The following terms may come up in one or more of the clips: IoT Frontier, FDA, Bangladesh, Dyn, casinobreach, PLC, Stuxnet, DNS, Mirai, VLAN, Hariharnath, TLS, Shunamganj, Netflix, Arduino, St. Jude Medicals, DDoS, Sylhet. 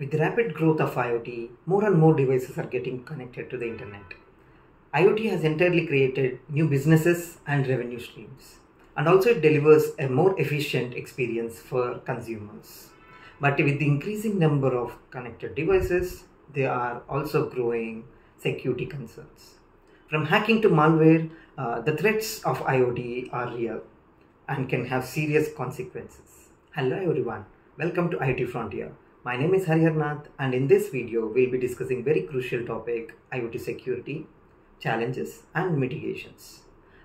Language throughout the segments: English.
With the rapid growth of IoT, more and more devices are getting connected to the internet. IoT has entirely created new businesses and revenue streams, and also it delivers a more efficient experience for consumers. But with the increasing number of connected devices, there are also growing security concerns. From hacking to malware, the threats of IoT are real and can have serious consequences. Hello everyone, welcome to IoT Frontier. My name is Hariharnath, and in this video we'll be discussing very crucial topic, IoT security, challenges and mitigations.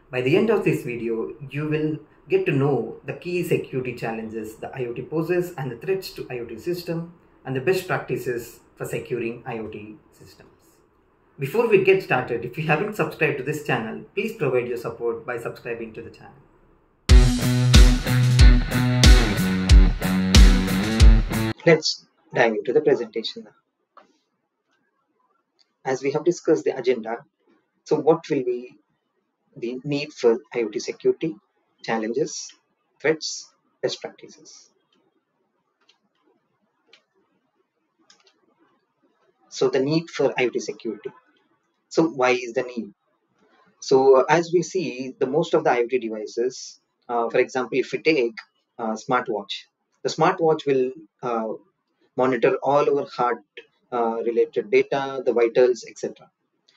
By the end of this video, you will get to know the key security challenges the IoT poses and the threats to IoT system and the best practices for securing IoT systems. Before we get started, if you haven't subscribed to this channel, please provide your support by subscribing to the channel. Let's dive into the presentation now. As we have discussed the agenda, so what will be the need for IoT security, challenges, threats, best practices. So the need for IoT security. So why is the need? So as we see, the most of the IoT devices, for example, if we take smartwatch, the smartwatch will monitor all our heart-related data, the vitals, etc.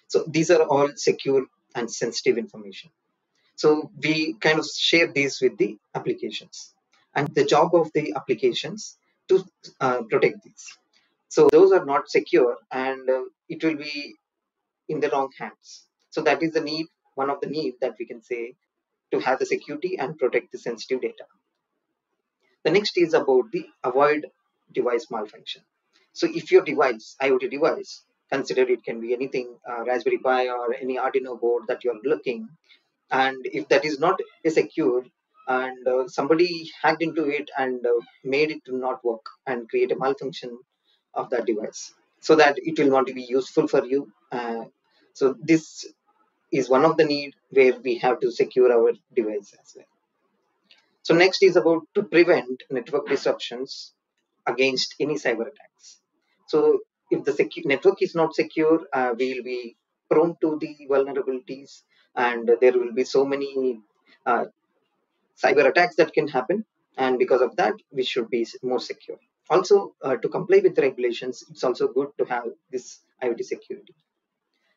So these are all secure and sensitive information. So we kind of share these with the applications, and the job of the applications to protect these. So those are not secure, and it will be in the wrong hands. So that is the need, one of the needs that we can say, to have the security and protect the sensitive data. The next is about the avoid device malfunction. So if your device, IoT device, consider it can be anything, Raspberry Pi or any Arduino board that you're looking, and if that is not secure and somebody hacked into it and made it to not work and create a malfunction of that device so that it will not be useful for you. So this is one of the need where we have to secure our device as well. So next is about to prevent network disruptions against any cyber attacks. So if the network is not secure, we will be prone to the vulnerabilities, and there will be so many cyber attacks that can happen. And because of that, we should be more secure. Also, to comply with the regulations, it's also good to have this IoT security.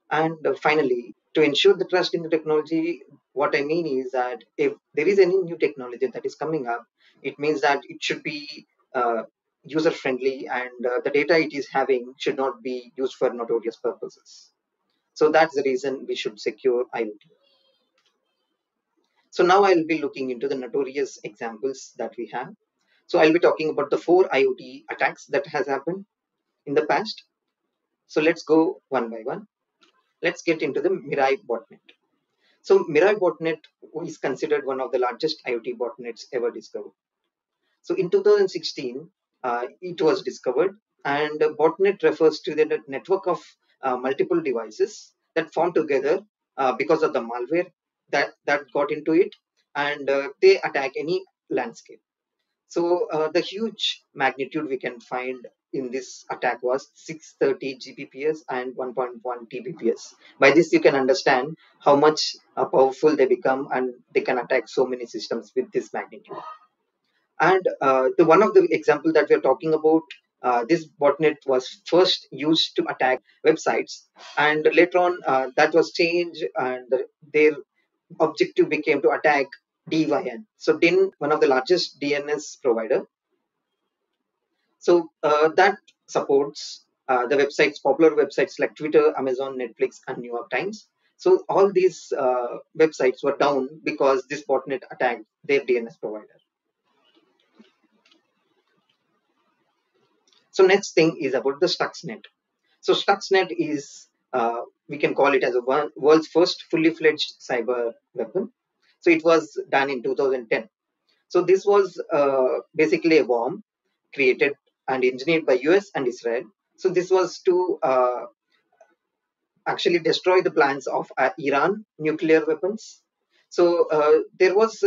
And finally, to ensure the trust in the technology, what I mean is that if there is any new technology that is coming up, it means that it should be user-friendly, and the data it is having should not be used for nefarious purposes. So that's the reason we should secure IoT. So now I'll be looking into the notorious examples that we have. So I'll be talking about the 4 IoT attacks that has happened in the past. So let's go one by one. Let's get into the Mirai botnet. So Mirai botnet is considered one of the largest IoT botnets ever discovered. So in 2016, it was discovered, and botnet refers to the network of multiple devices that form together because of the malware that got into it, and they attack any landscape. So the huge magnitude we can find in this attack was 630 Gbps and 1.1 Tbps. By this, you can understand how much powerful they become, and they can attack so many systems with this magnitude. And the one of the example that we are talking about, this botnet was first used to attack websites, and later on that was changed, and their objective became to attack DYN. So Dyn, one of the largest DNS provider. So that supports the websites, popular websites like Twitter, Amazon, Netflix, and New York Times. So all these websites were down because this botnet attacked their DNS provider. So next thing is about the Stuxnet. So Stuxnet is, we can call it as a world's first fully-fledged cyber weapon. So it was done in 2010. So this was basically a worm created and engineered by US and Israel. So this was to actually destroy the plans of Iran nuclear weapons. So there was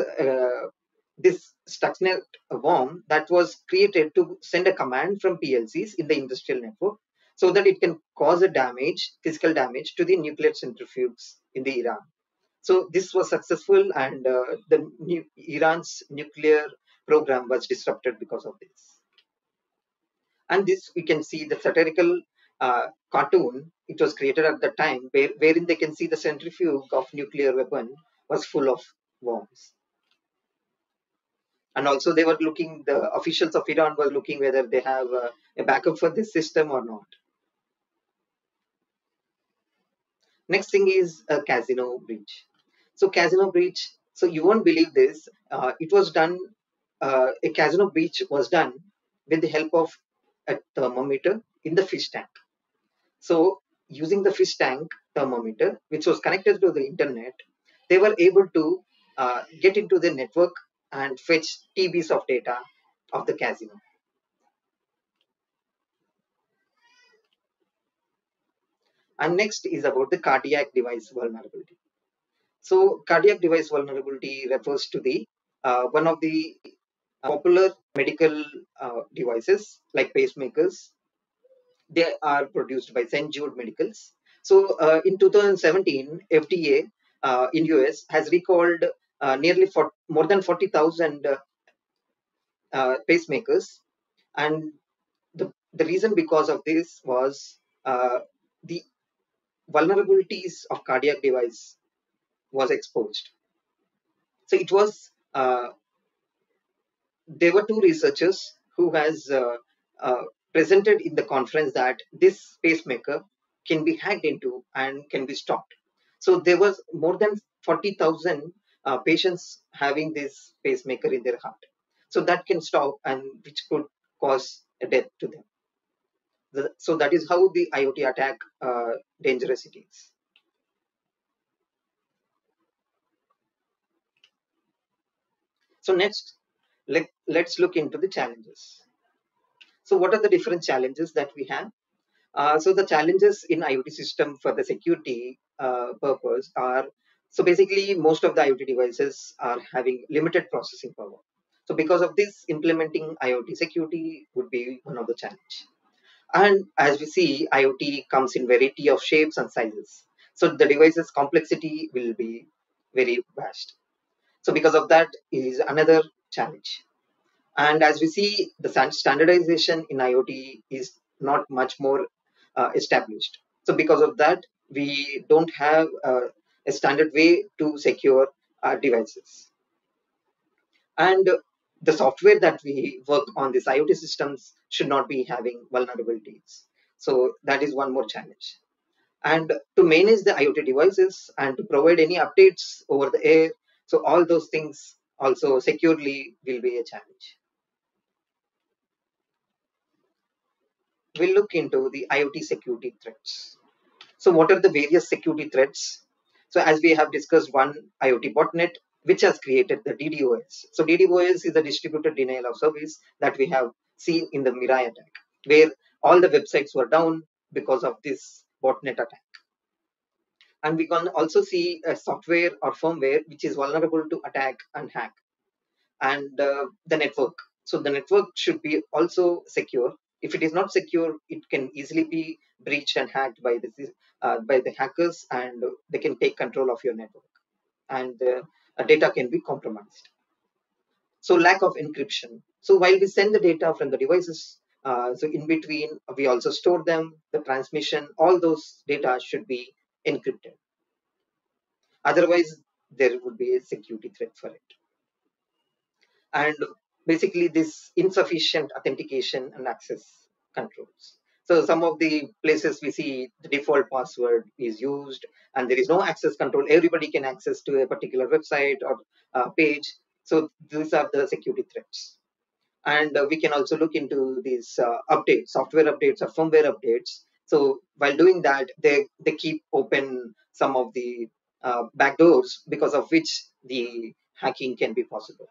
this Stuxnet worm that was created to send a command from PLCs in the industrial network so that it can cause a damage, physical damage to the nuclear centrifuges in the Iran. So this was successful, and Iran's nuclear program was disrupted because of this. And this we can see the satirical cartoon. It was created at the time wherein they can see the centrifuge of nuclear weapon was full of worms. And also they were looking, the officials of Iran were looking whether they have a backup for this system or not. Next thing is a casino breach. So casino breach, so you won't believe this. It was done, a casino breach was done with the help of a thermometer in the fish tank. So using the fish tank thermometer, which was connected to the internet, they were able to get into the network and fetch TBs of data of the casino. And next is about the cardiac device vulnerability. So cardiac device vulnerability refers to the one of the popular medical devices like pacemakers. They are produced by St. Jude Medicals. So in 2017, FDA in US has recalled nearly more than 40,000 pacemakers, and the reason because of this was the vulnerabilities of cardiac device was exposed. So it was there were two researchers who has presented in the conference that this pacemaker can be hacked into and can be stopped. So there was more than 40,000 patients having this pacemaker in their heart, so that can stop and which could cause a death to them. So that is how the IoT attack dangerous it is. So next, let's look into the challenges. So what are the different challenges that we have? So the challenges in IoT system for the security purpose are, so basically most of the IoT devices are having limited processing power. So because of this, implementing IoT security would be one of the challenges. And as we see, IoT comes in variety of shapes and sizes. So the device's complexity will be very vast. So because of that is another challenge. And as we see, the standardization in IoT is not much more established. So because of that, we don't have a standard way to secure our devices. And the software that we work on, these IoT systems, should not be having vulnerabilities. So that is one more challenge. And to manage the IoT devices and to provide any updates over the air, so all those things also securely will be a challenge. We'll look into the IoT security threats. So what are the various security threats? So as we have discussed, one, IoT botnet, which has created the DDoS. So DDoS is a distributed denial of service that we have seen in the Mirai attack, where all the websites were down because of this botnet attack. And we can also see a software or firmware which is vulnerable to attack and hack. And the network. So the network should be also secure. If it is not secure, it can easily be breached and hacked by the hackers, and they can take control of your network. And data can be compromised. So lack of encryption. So while we send the data from the devices, so in between, we also store them, the transmission, all those data should be encrypted. Otherwise, there would be a security threat for it. And basically this insufficient authentication and access controls. So some of the places we see the default password is used and there is no access control. Everybody can access to a particular website or page. So these are the security threats. And we can also look into these updates, software updates or firmware updates. So while doing that, they keep open some of the backdoors because of which the hacking can be possible.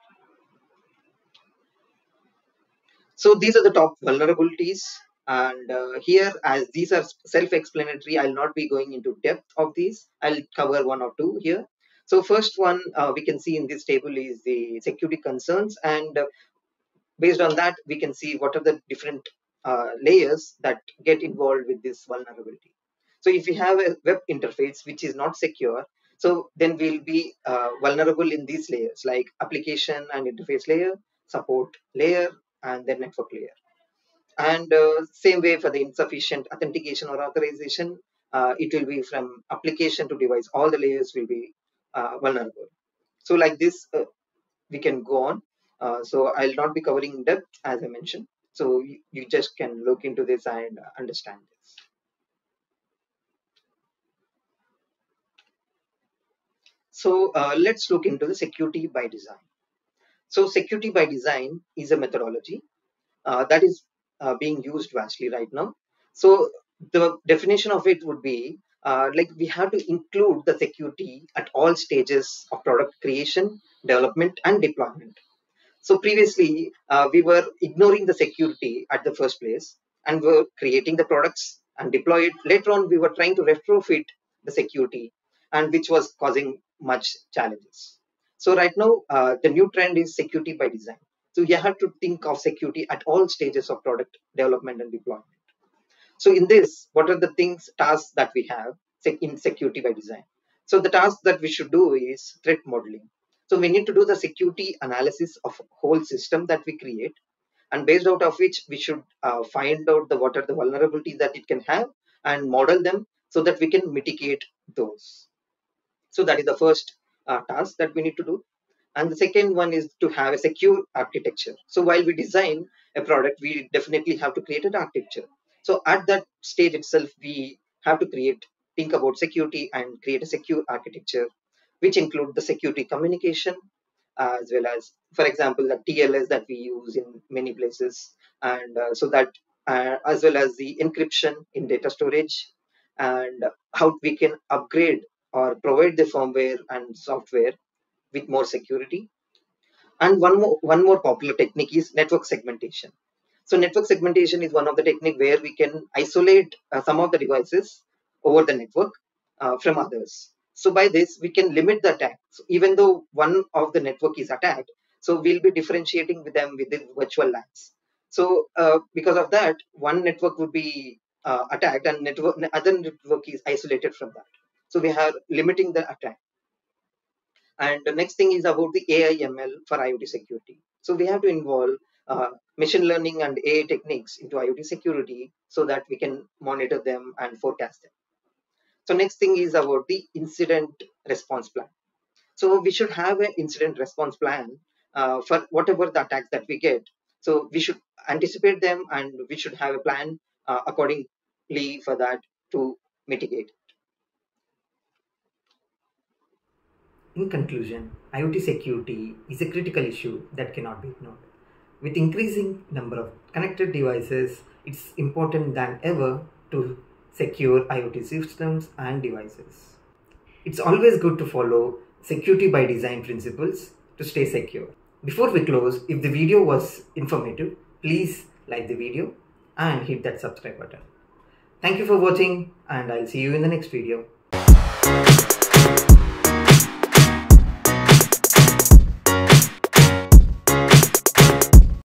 So these are the top vulnerabilities. And here, as these are self-explanatory, I'll not be going into depth of these. I'll cover one or two here. So first one we can see in this table is the security concerns, and based on that we can see what are the different layers that get involved with this vulnerability. So if we have a web interface which is not secure, so then we'll be vulnerable in these layers like application and interface layer, support layer, and then network layer. And same way for the insufficient authentication or authorization, it will be from application to device. All the layers will be vulnerable. So like this, we can go on. So I'll not be covering in depth as I mentioned. So you just can look into this and understand this. So let's look into the security by design. So security by design is a methodology that is being used vastly right now. So the definition of it would be like we have to include the security at all stages of product creation, development, and deployment. So previously, we were ignoring the security at the first place and were creating the products and deploy it. Later on, we were trying to retrofit the security, and which was causing much challenges. So right now, the new trend is security by design. So you have to think of security at all stages of product development and deployment. So in this, what are the things, tasks that we have in security by design? So the task that we should do is threat modeling. So we need to do the security analysis of whole system that we create, and based out of which we should find out what are the vulnerabilities that it can have and model them so that we can mitigate those. So that is the first task that we need to do. And the second one is to have a secure architecture. So while we design a product, we definitely have to create an architecture. So at that stage itself, we have to think about security and create a secure architecture, which include the security communication, as well as, for example, the TLS that we use in many places, and so that, as well as the encryption in data storage, and how we can upgrade or provide the firmware and software with more security. And one more popular technique is network segmentation. So network segmentation is one of the techniques where we can isolate some of the devices over the network from others. So by this, we can limit the attack. So even though one of the network is attacked, so we'll be differentiating with them within virtual LANs. So because of that, one network would be attacked and other network is isolated from that. So we are limiting the attack. And the next thing is about the AI/ML for IoT security. So we have to involve machine learning and AI techniques into IoT security so that we can monitor them and forecast them. So next thing is about the incident response plan. So we should have an incident response plan for whatever the attacks that we get. So we should anticipate them and we should have a plan accordingly for that to mitigate. In conclusion, IoT security is a critical issue that cannot be ignored. With increasing number of connected devices, it's important than ever to secure IoT systems and devices. It's always good to follow security by design principles to stay secure. Before we close, if the video was informative, please like the video and hit that subscribe button. Thank you for watching, and I'll see you in the next video.